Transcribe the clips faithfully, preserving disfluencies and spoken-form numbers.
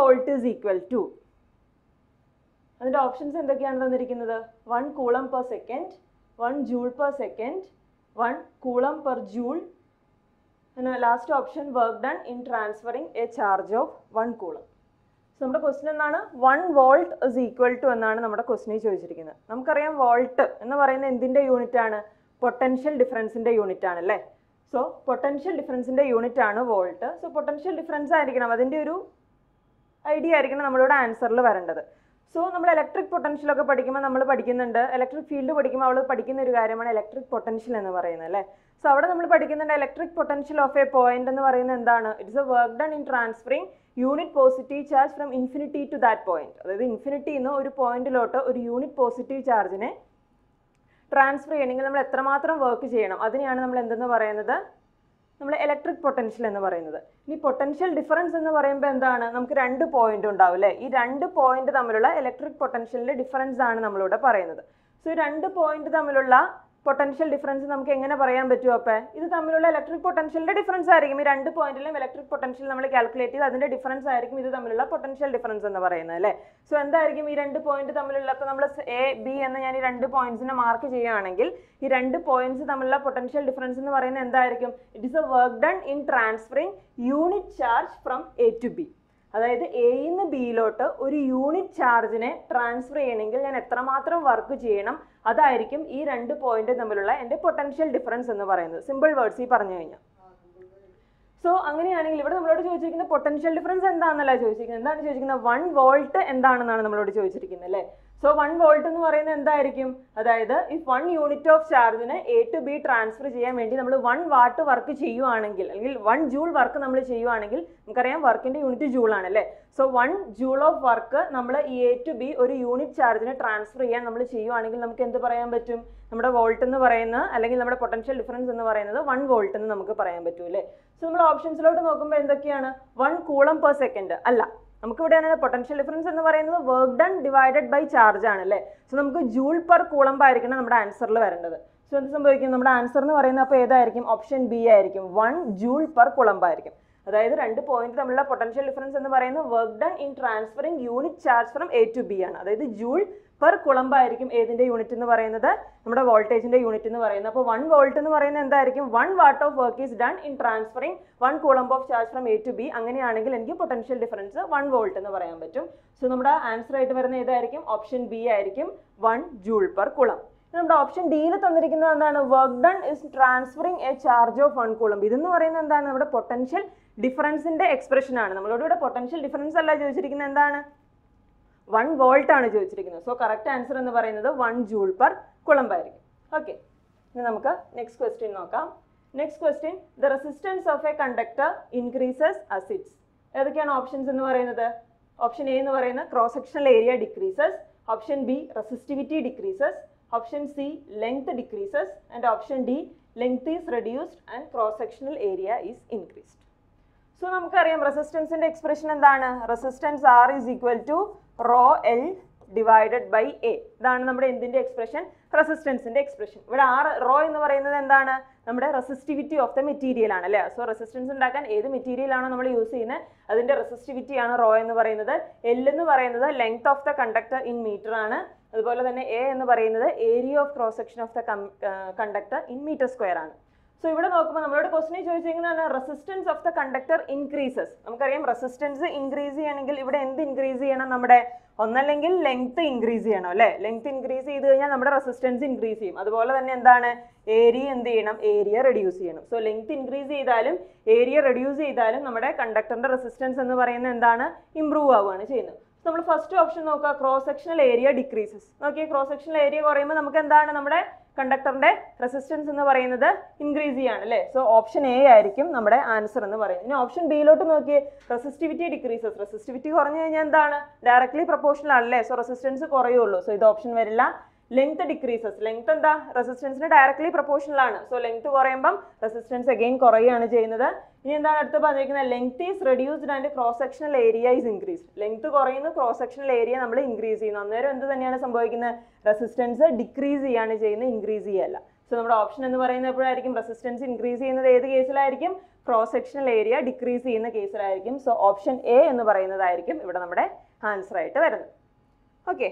volt is equal to. And the options are one coulomb per second, one joule per second, one coulomb per joule. And the last option, work done in transferring a charge of one coulomb. So, our question is one volt is equal to our question. We know volt is the unit of potential difference. Unit. So, potential difference is the unit of volt. So, potential difference is the idea of our answer. So, we electric potential, we the electric field, we the electric potential. So, we the electric potential of a point. It is a work done in transferring unit positive charge from infinity to that point. That is, infinity is a point, a unit positive charge. Transfer, we work. That is electric potential. The potential difference is two points. This two points is electric potential difference. So, this two points potential difference is electric potential difference. This point electric potential calculate difference potential difference. So, this two points A, B and two points mark these two points potential difference. It is a work done in transferring unit charge from A to B. That is, A in B lot, one unit charge transfer enengil nan ethra matram work cheyanam adayirikkum ee rendu point thammilulla ende potential difference ennu parayunnu simple words ee paranju kiyana. So anganeyanengil ivide nammalodu choichirikkunna potential difference endaanalla choichirikkunna endana choichirikkunna one volt endaanennanu nammalodu choichirikkunna alle. So one volt ennu parayunna endayirikkum adayithu if one unit of charge ne A to B transfer cheyan vendi nammal one watt work cheyyuvanengil allekil one joule work nammal cheyyuvanengil namukkariyam work inde unit joule aanalle. So one joule of work nammal ee A to B oru unit charge ne transfer cheyan nammal cheyyuvanengil namukku endu parayan pattum nammada volt ennu parayunna allekil nammada potential difference ennu parayunnathu one volt ennu namukku parayan pattule. So nammala options lote nokkumbo endokkiyana one coulomb per second alla. Potential difference is work done divided by charge. So, we joule per coulomb answer. So, we answer option B, one joule per coulomb. That is, two points potential difference is work done in transferring unit charge from A to B. That is, joule per coulomb unit voltage unit. So, one volt one watt of work is done in transferring one coulomb of charge from A to B. Angane potential difference one volt. So, our answer is option B, one joule per coulomb. Option D is work done is transferring a charge of one coulomb. This is the potential difference in the expression. The potential difference is one volt. So, correct answer is one joule per coulomb. Okay. Next question. Next question. The resistance of a conductor increases as its. What are options? Option A, cross-sectional area decreases. Option B, resistivity decreases. Option C, length decreases, and option D, length is reduced and cross-sectional area is increased. So, we have resistance in the expression. Resistance R is equal to rho L divided by A. That is the expression, resistance in the expression. R, rho is the resistivity of the material. So, resistance is the material we use. That is the resistivity of rho. L is the length of the conductor in meter. A is the area of cross section of the conductor in meter square. So, here we question resistance of the conductor increases. Resistance increases, length increases, length increases, length increases, resistance increases. That is area reduces. So, length increases, area reduces, conductor resistance improves. So, the first option is cross-sectional area decreases. Okay, cross-sectional area is conductor resistance increases. So, option A is our answer. In option B, resistivity decreases. Resistivity is directly proportional. So, resistance is low. So, this option is length decreases. Length is resistance directly proportional. So, length is resistance again. Length is reduced and cross-sectional area is increased. Length is cross-sectional area is increased. Resistance decreases and increases. So, our option is resistance increases. cross sectional area decrease ചെയ്യുന്ന കേസിലായിരിക്കും. So option A എന്ന് പറയുന്നതായിരിക്കും ഇവിടെ നമ്മുടെ answer ആയിട്ട് വരുന്നത്. Okay,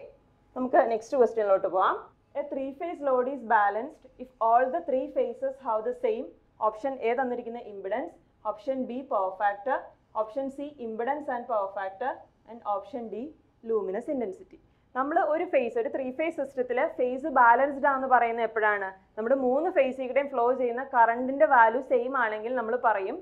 നമുക്ക് next ക്വസ്റ്റ്യനിലോട്ട് പോവാം. A three phase load is balanced if all the three phases have the same, option A തന്നിരിക്കുന്ന impedance, option B power factor, option C impedance and power factor and option D luminous intensity. നമ്മൾ ഒരു phase, ഒരു three phase സിസ്റ്റത്തിൽ phase balanced ആണെന്ന് പറയുന്നത് എപ്പോഴാണ്? നമ്മുടെ മൂന്ന് ഫേസിലൂടെയും ഫ്ലോ ചെയ്യുന്ന കറണ്ടിൻ്റെ വാല്യൂ സെയിം ആണെങ്കിൽ നമ്മൾ പറയും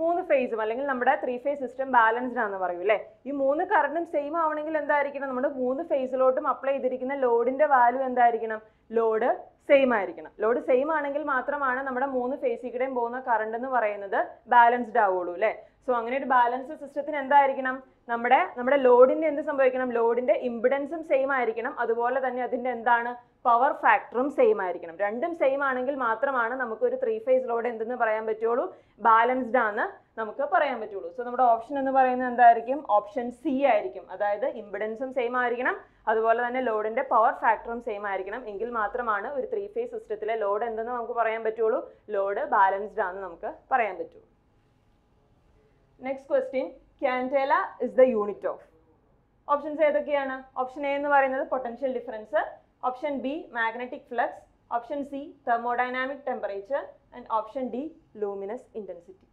മൂന്ന് ഫേസും അല്ലെങ്കിൽ നമ്മുടെ ത്രീ ഫേസ് സിസ്റ്റം ബാലൻസ്ഡ് ആണെന്ന് പറയും അല്ലേ. ഈ മൂന്ന് കറണ്ടും സെയിം ആവണമെങ്കിൽ എന്തായിരിക്കണം? നമ്മുടെ മൂന്ന് ഫേസിലോട്ടും അപ്ലൈ ചെയ്തിരിക്കുന്ന ലോഡിൻ്റെ വാല്യൂ എന്തായിരിക്കണം? ലോഡ് സെയിം ആയിരിക്കണം. ലോഡ് സെയിം ആണെങ്കിൽ മാത്രമാണ് നമ്മുടെ മൂന്ന് ഫേസിലൂടെയും പോകുന്ന കറണ്ട് എന്ന് പറയുന്നത് ബാലൻസ്ഡ് ആവുള്ളൂ അല്ലേ. സോ അങ്ങനെ ഒരു ബാലൻസ്ഡ് സിസ്റ്റത്തിന് എന്തായിരിക്കണം? നമ്മുടെ നമ്മുടെ ലോഡിൻ്റെ എന്ത് സംഭവിക്കണം? ലോഡിൻ്റെ ഇമ്പിഡൻസും സെയിം ആയിരിക്കണം, അതുപോലെ തന്നെ അതിൻ്റെ എന്താണ് പവർ ഫാക്ടറും സെയിം ആയിരിക്കണം. രണ്ടും സെയിം ആണെങ്കിൽ മാത്രമാണ് നമുക്കൊരു ത്രീ ഫേസ് ലോഡ് എന്തെന്ന് പറയാൻ പറ്റുള്ളൂ, ബാലൻസ്ഡ് ആണ് നമുക്ക് പറയാൻ പറ്റുള്ളൂ. സോ നമ്മുടെ ഓപ്ഷൻ എന്ന് പറയുന്നത് എന്തായിരിക്കും? ഓപ്ഷൻ സി ആയിരിക്കും. അതായത് ഇമ്പിഡൻസും സെയിം ആയിരിക്കണം, അതുപോലെ തന്നെ ലോഡിൻ്റെ പവർ ഫാക്ടറും സെയിം ആയിരിക്കണം, എങ്കിൽ മാത്രമാണ് ഒരു ത്രീ ഫേസ് സിസ്റ്റത്തിലെ ലോഡ് എന്തെന്ന് നമുക്ക് പറയാൻ പറ്റുള്ളൂ, ലോഡ് ബാലൻസ്ഡ് ആണെന്ന് നമുക്ക് പറയാൻ പറ്റുള്ളൂ. Next question, Candela is the unit of. Options ഏതൊക്കെയാണ്? ഓപ്ഷൻ എ എന്ന് പറയുന്നത് potential difference, option B magnetic flux, option C thermodynamic temperature and option D luminous intensity.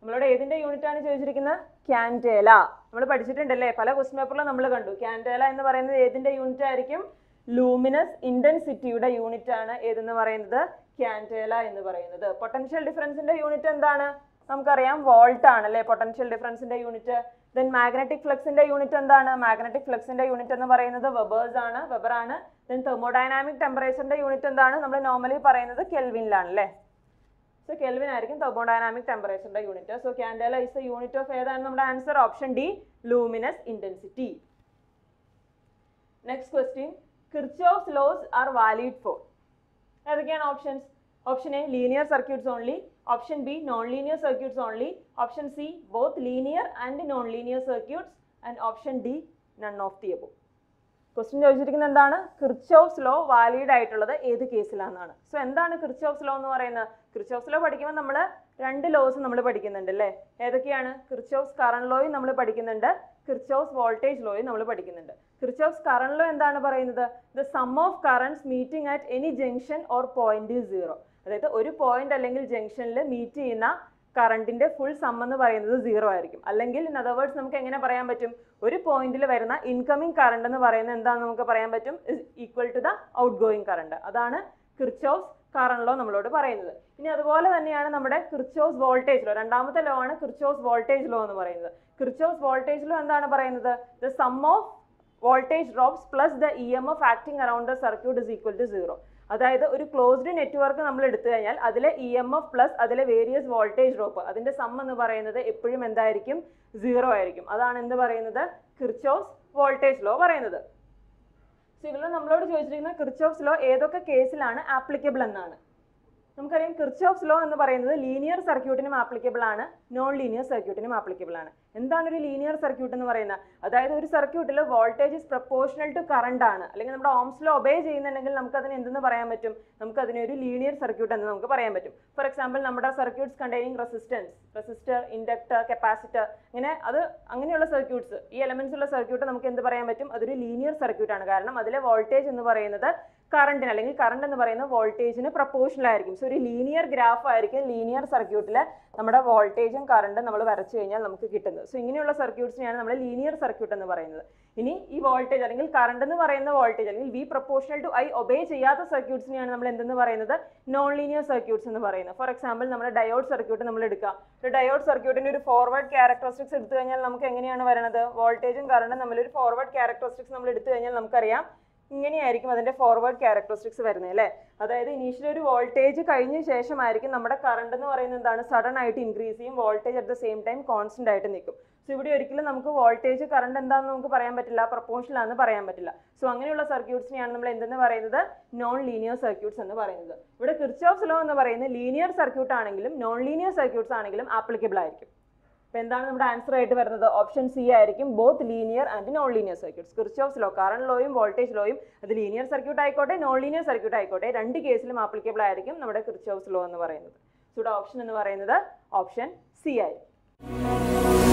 നമ്മളോട് ഏതിൻ്റെ യൂണിറ്റാണ് ചോദിച്ചിരിക്കുന്നത്? Candela. നമ്മൾ പഠിച്ചിട്ടുണ്ടല്ലേ, പല ക്വസ്റ്റ്യൻ പേപ്പറിലും നമ്മൾ കണ്ടു. Candela എന്ന് പറയുന്നത് ഏതിൻ്റെ യൂണിറ്റ് ആയിരിക്കും? ലൂമിനസ് ഇൻറ്റൻസിറ്റിയുടെ യൂണിറ്റാണ് ഏതെന്ന് പറയുന്നത് Candela എന്ന് പറയുന്നത്. പൊട്ടൻഷ്യൽ ഡിഫറൻസിൻ്റെ യൂണിറ്റ് എന്താണ്? നമുക്കറിയാം വോൾട്ട് ആണ് അല്ലേ പൊട്ടൻഷ്യൽ ഡിഫറൻസിന്റെ യൂണിറ്റ്. ദെൻ മാഗ്നറ്റിക് ഫ്ലക്സിന്റെ യൂണിറ്റ് എന്താണ്? മാഗ്നറ്റിക് ഫ്ലക്സിന്റെ യൂണിറ്റ് എന്ന് പറയുന്നത് വെബേഴ്സ് ആണ്, വെബർ ആണ്. ദെൻ തെർമോഡൈനാമിക് ടെമ്പറേച്ചറിന്റെ യൂണിറ്റ് എന്താണ്? നമ്മൾ നോർമലി പറയുന്നത് കെൽവിനിലാണ് അല്ലേ. സോ കെൽവിൻ ആയിരിക്കും തെർമോഡൈനാമിക് ടെമ്പറേച്ചറിന്റെ unit. So Candela is the unit of ഏതാണ് നമ്മുടെ answer? Option D luminous intensity. Next question, Kirchhoff's laws are valid for. ഏതൊക്കെയാണ് options? Option A linear circuits only, option B non linear circuits only, option C both linear and non linear circuits and option D none of the above. Question ചോദിച്ചിരിക്കുന്നത് എന്താണ്? Kirchhoff's law valid ആയിട്ടുള്ളത് ഏത് കേസിലാണെന്നാണ്. So എന്താണ് Kirchhoff's law എന്ന് പറയുന്നത്? Kirchhoff's law പഠിക്കുമ്പോൾ നമ്മൾ രണ്ട് ലോസ് നമ്മൾ പഠിക്കുന്നുണ്ട് അല്ലേ. ഏതൊക്കെയാണ്? Kirchhoff's current law നമ്മൾ പഠിക്കുന്നുണ്ട്, Kirchhoff's വോൾട്ടേജ് ലോയും നമ്മൾ പഠിക്കുന്നുണ്ട്. Kirchhoff's current law എന്താണ് പറയുന്നത്? The sum of currents meeting at any junction or point zero. അതായത് ഒരു പോയിന്റ് അല്ലെങ്കിൽ ജംഗ്ഷനിൽ മീറ്റ് ചെയ്യുന്ന കറണ്ടിന്റെ ഫുൾ സം എന്ന് പറയുന്നത് സീറോ ആയിരിക്കും. അല്ലെങ്കിൽ ഇൻ അതർ വേർഡ്സ് നമുക്ക് എങ്ങനെ പറയാൻ പറ്റും? ഒരു പോയിന്റിൽ വരുന്ന ഇൻകമിംഗ് കറണ്ട് എന്ന് പറയുന്നത് എന്താണെന്ന് നമുക്ക് പറയാൻ പറ്റും? Is equal to the outgoing current. അതാണ് Kirchhoff's current law നമ്മളോട് പറയുന്നത്. ഇനി അതുപോലെ തന്നെയാണ് നമ്മുടെ Kirchhoff's വോൾട്ടേജ് ലോ. രണ്ടാമത്തെ ലോ ആണ് Kirchhoff's വോൾട്ടേജ് ലോ എന്ന് പറയുന്നത്. Kirchhoff's വോൾട്ടേജ് ലോ എന്താണ് പറയുന്നത്? The sum of voltage drops plus the E M F acting around the circuit is equal to zero. അതായത് ഒരു ക്ലോസ്ഡ് നെറ്റ്വർക്ക് നമ്മൾ എടുത്തു കഴിഞ്ഞാൽ അതിലെ ഇ എം എഫ് പ്ലസ് അതിലെ വേരിയസ് വോൾട്ടേജ് ഡ്രോപ്പ് അതിൻ്റെ സം എന്ന് പറയുന്നത് എപ്പോഴും എന്തായിരിക്കും? സീറോ ആയിരിക്കും. അതാണ് എന്ത് പറയുന്നത്? Kirchhoff's വോൾട്ടേജ് ലോ പറയുന്നത്. സോ ഇതിലും നമ്മളോട് ചോദിച്ചിരിക്കുന്ന Kirchhoff's ലോ ഏതൊക്കെ കേസിലാണ് ആപ്ലിക്കബിൾ എന്നാണ്. നമുക്കറിയാം Kirchhoff's ലോ എന്ന് പറയുന്നത് ലീനിയർ സർക്യൂട്ടിനും ആപ്ലിക്കബിൾ ആണ്, നോൺ ലീനിയർ സർക്യൂട്ടിനും ആപ്ലിക്കബിൾ ആണ്. എന്താണ് ഒരു ലീനിയർ സർക്യൂട്ട് എന്ന് പറയുന്നത്? അതായത് ഒരു സർക്യൂട്ടിൽ voltage is proportional to current ആണ്, അല്ലെങ്കിൽ നമ്മുടെ ഓംസ് ലോ ഒബേ ചെയ്യുന്നുണ്ടെങ്കിൽ നമുക്ക് അതിന് എന്തെന്ന് പറയാൻ പറ്റും? നമുക്ക് അതിനെ ഒരു ലീനിയർ സർക്യൂട്ട് എന്ന് നമുക്ക് പറയാൻ പറ്റും. ഫോർ എക്സാമ്പിൾ നമ്മുടെ circuits containing resistance, resistor, inductor, capacitor, അങ്ങനെ അത് അങ്ങനെയുള്ള സർക്യൂട്ട്സ്, ഈ എലമെന്റ്സ് ഉള്ള സർക്യൂട്ട് നമുക്ക് എന്ത് പറയാൻ പറ്റും? അതൊരു ലീനിയർ സർക്യൂട്ടാണ്. കാരണം അതിലെ വോൾട്ടേജ് എന്ന് പറയുന്നത് കറണ്ടിന് അല്ലെങ്കിൽ കറണ്ട് എന്ന് പറയുന്ന വോൾട്ടേജിന് പ്രപ്പോർഷണൽ ആയിരിക്കും. സോ ഒരു ലീനിയർ ഗ്രാഫ് ആയിരിക്കും ലീനിയർ സർക്യൂട്ടിൽ നമ്മുടെ വോൾട്ടേജും കറണ്ടും നമ്മൾ വരച്ചു കഴിഞ്ഞാൽ നമുക്ക് കിട്ടുന്നത്. സോ ഇങ്ങനെയുള്ള സർക്യൂട്ട്സിനെയാണ് നമ്മൾ ലീനിയർ സർക്യൂട്ട് എന്ന് പറയുന്നത്. ഇനി ഈ വോൾട്ടേജ് അല്ലെങ്കിൽ കറണ്ട് എന്ന് പറയുന്ന വോൾട്ടേജ് അല്ലെങ്കിൽ V proportional to I obey ചെയ്യാത്ത സർക്യൂട്ട്സിനെയാണ് നമ്മൾ എന്തെന്ന് പറയുന്നത്? നോൺ ലീനിയർ സർക്യൂട്ട്സ് എന്ന് പറയുന്നത്. ഫോർ എക്സാമ്പിൾ നമ്മുടെ ഡയോഡ് സർക്യൂട്ട് നമ്മൾ എടുക്കുക. ഒരു ഡയോഡ് സർക്യൂട്ടിൻ്റെ ഒരു ഫോർവേഡ് ക്യാരക്ടറിസ്റ്റിക്സ് എടുത്തു കഴിഞ്ഞാൽ നമുക്ക് എങ്ങനെയാണ് വരുന്നത്? വോൾട്ടേജും കറണ്ടും തമ്മിലൊരു ഫോർവേഡ് ക്യാരക്ടറിസ്റ്റിക്സ് നമ്മൾ എടുത്തു കഴിഞ്ഞാൽ നമുക്കറിയാം ഇങ്ങനെയായിരിക്കും അതിൻ്റെ ഫോർവേഡ് ക്യാരക്ടറിസ്റ്റിക്സ് വരുന്നത് അല്ലേ. അതായത് ഇനീഷ്യലി ഒരു വോൾട്ടേജ് കഴിഞ്ഞ ശേഷമായിരിക്കും നമ്മുടെ കറണ്ട് എന്ന് പറയുന്നത് എന്താണ്? സഡൻ ആയിട്ട് ഇൻക്രീസ് ചെയ്യും, voltage at the same time constant ആയിട്ട് നിൽക്കും. സോ ഇവിടെ ഒരിക്കലും നമുക്ക് വോൾട്ടേജ് കറണ്ട് എന്താണെന്ന് നമുക്ക് പറയാൻ പറ്റില്ല, പ്രപ്പോർഷനിലാണെന്ന് പറയാൻ പറ്റില്ല. സോ അങ്ങനെയുള്ള സർക്യൂട്ട്സിനെയാണ് നമ്മൾ എന്തെന്ന് പറയുന്നത്? നോൺ ലീനിയർ സർക്യൂട്ട്സ് എന്ന് പറയുന്നത്. ഇവിടെ Kirchhoff's ലോ എന്ന് പറയുന്നത് ലീനിയർ സർക്യൂട്ട് ആണെങ്കിലും നോൺ ലീനിയർ സർക്യൂട്ട്സ് ആണെങ്കിലും ആപ്ലിക്കബിൾ ആയിരിക്കും. അപ്പോൾ എന്താണ് നമ്മുടെ ആൻസർ ആയിട്ട് വരുന്നത്? ഓപ്ഷൻ സി ആയിരിക്കും, both linear and non linear circuits. Kirchhoff's law current ലോയും വോൾട്ടേജ് ലോയും അത് ലീനിയർ സർക്യൂട്ട് ആയിക്കോട്ടെ നോൺ ലീനിയർ സർക്യൂട്ട് ആയിക്കോട്ടെ രണ്ട് കേസിലും ആപ്ലിക്കബിൾ ആയിരിക്കും നമ്മുടെ Kirchhoff's ലോ എന്ന് പറയുന്നത്. So So, the option is option C.